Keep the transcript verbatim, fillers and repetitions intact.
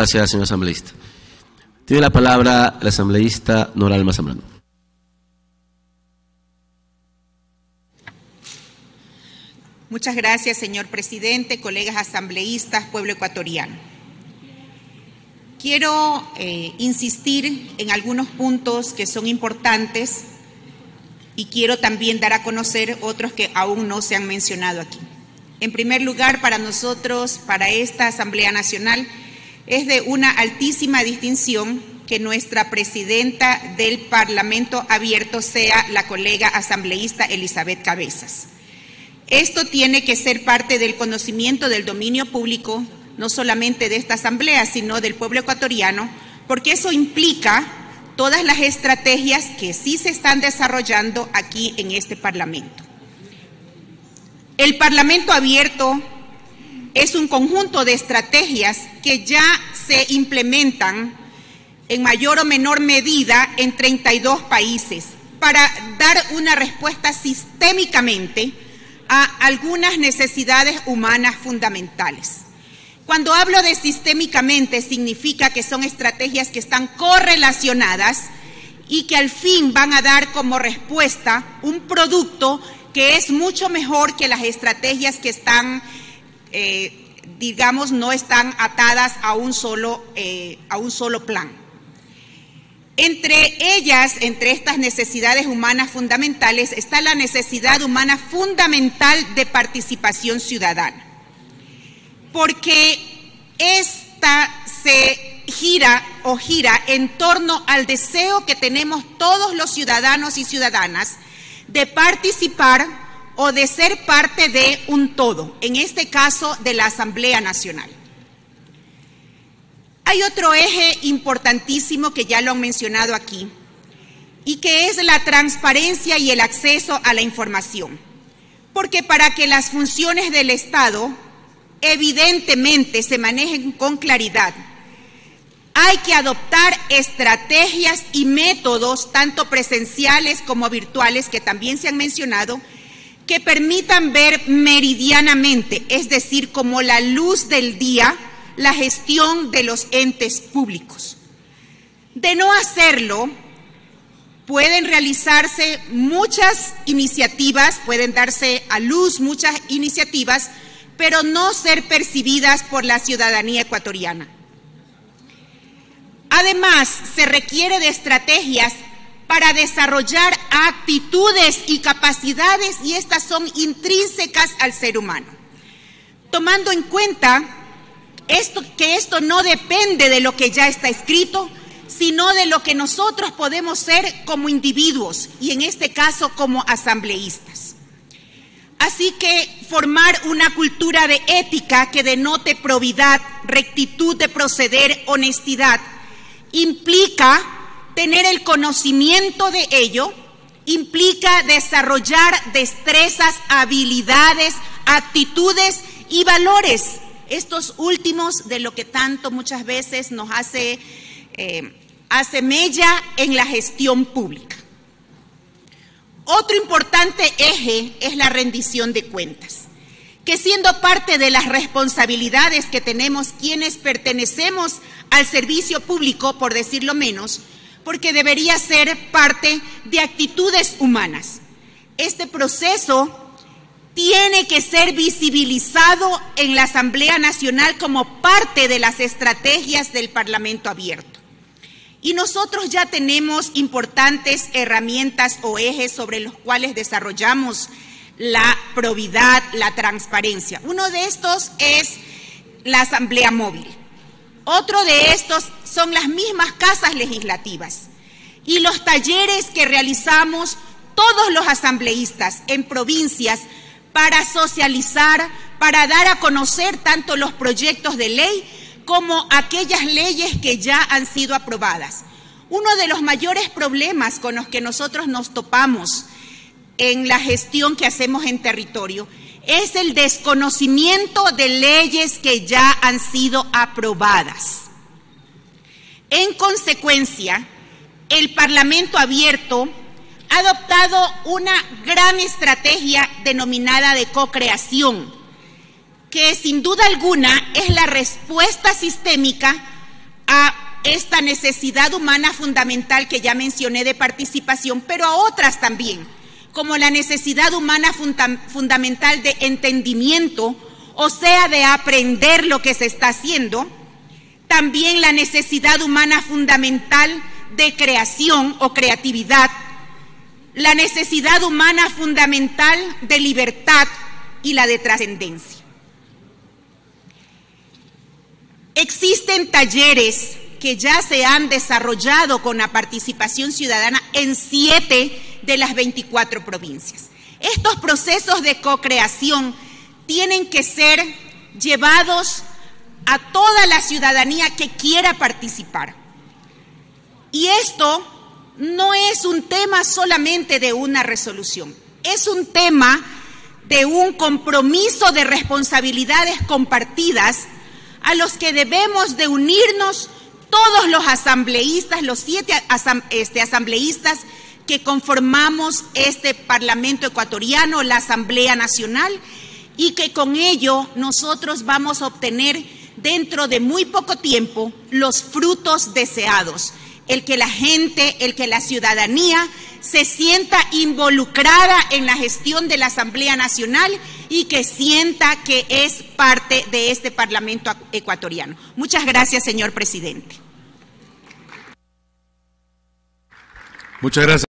Gracias, señor asambleísta. Tiene la palabra la asambleísta Noralma Zambrano. Muchas gracias, señor presidente, colegas asambleístas, pueblo ecuatoriano. Quiero eh, insistir en algunos puntos que son importantes y quiero también dar a conocer otros que aún no se han mencionado aquí. En primer lugar, para nosotros, para esta Asamblea Nacional, es de una altísima distinción que nuestra presidenta del Parlamento Abierto sea la colega asambleísta Elizabeth Cabezas. Esto tiene que ser parte del conocimiento del dominio público, no solamente de esta Asamblea, sino del pueblo ecuatoriano, porque eso implica todas las estrategias que sí se están desarrollando aquí en este Parlamento. El Parlamento Abierto es un conjunto de estrategias que ya se implementan en mayor o menor medida en treinta y dos países para dar una respuesta sistémicamente a algunas necesidades humanas fundamentales. Cuando hablo de sistémicamente, significa que son estrategias que están correlacionadas y que al fin van a dar como respuesta un producto que es mucho mejor que las estrategias que están, eh, digamos, no están atadas a un solo, eh, a un solo plan. Entre ellas, entre estas necesidades humanas fundamentales, está la necesidad humana fundamental de participación ciudadana, porque esta se gira o gira en torno al deseo que tenemos todos los ciudadanos y ciudadanas de participar o de ser parte de un todo, en este caso de la Asamblea Nacional. Hay otro eje importantísimo que ya lo han mencionado aquí y que es la transparencia y el acceso a la información, porque para que las funciones del Estado evidentemente se manejen con claridad, hay que adoptar estrategias y métodos, tanto presenciales como virtuales, que también se han mencionado, que permitan ver meridianamente, es decir, como la luz del día, la gestión de los entes públicos. De no hacerlo, pueden realizarse muchas iniciativas, pueden darse a luz muchas iniciativas, pero no ser percibidas por la ciudadanía ecuatoriana. Además, se requiere de estrategias para desarrollar actitudes y capacidades, y estas son intrínsecas al ser humano, tomando en cuenta Esto, que esto no depende de lo que ya está escrito, sino de lo que nosotros podemos ser como individuos y en este caso como asambleístas. Así que formar una cultura de ética que denote probidad, rectitud de proceder, honestidad, implica tener el conocimiento de ello, implica desarrollar destrezas, habilidades, actitudes y valores. Estos últimos de lo que tanto muchas veces nos hace, eh, hace mella en la gestión pública. Otro importante eje es la rendición de cuentas, que siendo parte de las responsabilidades que tenemos quienes pertenecemos al servicio público, por decirlo menos, porque debería ser parte de actitudes humanas. Este proceso tiene que ser visibilizado en la Asamblea Nacional como parte de las estrategias del Parlamento Abierto. Y nosotros ya tenemos importantes herramientas o ejes sobre los cuales desarrollamos la probidad, la transparencia. Uno de estos es la Asamblea Móvil. Otro de estos son las mismas casas legislativas y los talleres que realizamos todos los asambleístas en provincias, para socializar, para dar a conocer tanto los proyectos de ley como aquellas leyes que ya han sido aprobadas. Uno de los mayores problemas con los que nosotros nos topamos en la gestión que hacemos en territorio es el desconocimiento de leyes que ya han sido aprobadas. En consecuencia, el Parlamento Abierto ha adoptado una gran estrategia denominada de co-creación, que sin duda alguna es la respuesta sistémica a esta necesidad humana fundamental que ya mencioné de participación, pero a otras también, como la necesidad humana funda- fundamental de entendimiento, o sea, de aprender lo que se está haciendo, también la necesidad humana fundamental de creación o creatividad, la necesidad humana fundamental de libertad y la de trascendencia. Existen talleres que ya se han desarrollado con la participación ciudadana en siete de las veinticuatro provincias. Estos procesos de co-creación tienen que ser llevados a toda la ciudadanía que quiera participar. Y esto no es un tema solamente de una resolución, es un tema de un compromiso de responsabilidades compartidas a los que debemos de unirnos todos los asambleístas, los siete asam- este, asambleístas que conformamos este Parlamento ecuatoriano, la Asamblea Nacional, y que con ello nosotros vamos a obtener dentro de muy poco tiempo los frutos deseados. El que la gente, el que la ciudadanía se sienta involucrada en la gestión de la Asamblea Nacional y que sienta que es parte de este Parlamento ecuatoriano. Muchas gracias, señor presidente. Muchas gracias.